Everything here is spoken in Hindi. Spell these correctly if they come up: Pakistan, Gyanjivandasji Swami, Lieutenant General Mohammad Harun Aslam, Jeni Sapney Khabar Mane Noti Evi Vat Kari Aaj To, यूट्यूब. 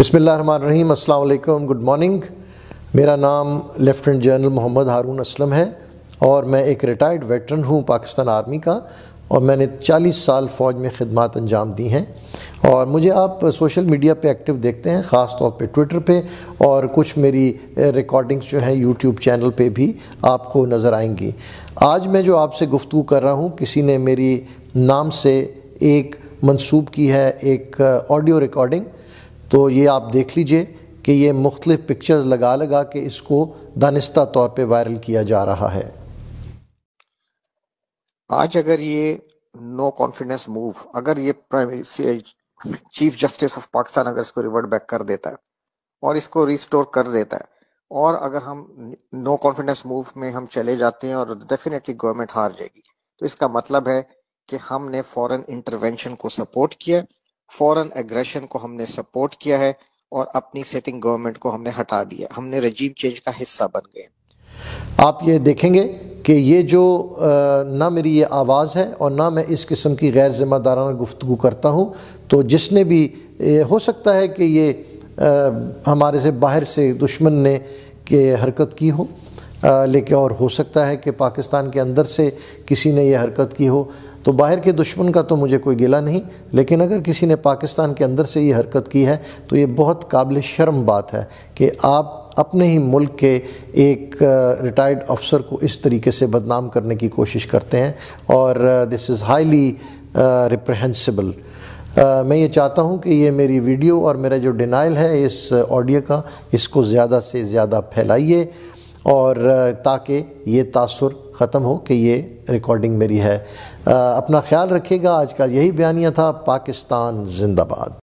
बिस्मिल्लाहिर्रहमानिर्रहीम, अस्सलाम वालेकुम, गुड मॉर्निंग। मेरा नाम लेफ्टिनेंट जनरल मोहम्मद हारून असलम है और मैं एक रिटायर्ड वेटरन हूँ पाकिस्तान आर्मी का, और मैंने 40 साल फ़ौज में खिदमत अंजाम दी हैं। और मुझे आप सोशल मीडिया पे एक्टिव देखते हैं, ख़ास तौर पे ट्विटर पे, और कुछ मेरी रिकॉर्डिंग्स जो हैं यूट्यूब चैनल पे भी आपको नज़र आएंगी। आज मैं जो आपसे गुफ्तगू कर रहा हूँ, किसी ने मेरी नाम से एक मंसूब की है एक ऑडियो रिकॉर्डिंग, तो ये आप देख लीजिए कि ये मुख्तलिफ़ पिक्चर्स लगा लगा के इसको दानिस्ता तौर पर वायरल किया जा रहा है। आज अगर ये नो कॉन्फिडेंस मूव, अगर ये चीफ जस्टिस ऑफ पाकिस्तान अगर इसको रिवर्ट बैक कर देता है और इसको रिस्टोर कर देता है, और अगर हम नो कॉन्फिडेंस मूव में हम चले जाते हैं और डेफिनेटली गवर्नमेंट हार जाएगी, तो इसका मतलब है कि हमने फॉरेन इंटरवेंशन को सपोर्ट किया, फॉरेन एग्रेशन को हमने सपोर्ट किया है, और अपनी सिटिंग गवर्नमेंट को हमने हटा दिया, हमने रजीम चेंज का हिस्सा बन गए। आप ये देखेंगे कि ये जो ना मेरी ये आवाज़ है और ना मैं इस किस्म की गैर जिम्मेदाराना गुफ्तगू करता हूँ, तो जिसने भी हो सकता है कि ये हमारे से बाहर से दुश्मन ने के हरकत की हो, लेकिन और हो सकता है कि पाकिस्तान के अंदर से किसी ने ये हरकत की हो। तो बाहर के दुश्मन का तो मुझे कोई गिला नहीं, लेकिन अगर किसी ने पाकिस्तान के अंदर से ये हरकत की है तो ये बहुत काबिल शर्म बात है कि आप अपने ही मुल्क के एक रिटायर्ड अफसर को इस तरीके से बदनाम करने की कोशिश करते हैं, और दिस इज़ हाईली रिप्रहेंसिबल। मैं ये चाहता हूँ कि ये मेरी वीडियो और मेरा जो डिनाइल है इस ऑडियो का, इसको ज़्यादा से ज़्यादा फैलाइए, और ताकि ये तासुर ख़त्म हो कि ये रिकॉर्डिंग मेरी है। अपना ख्याल रखिएगा। आज का यही बयानिया था। पाकिस्तान जिंदाबाद।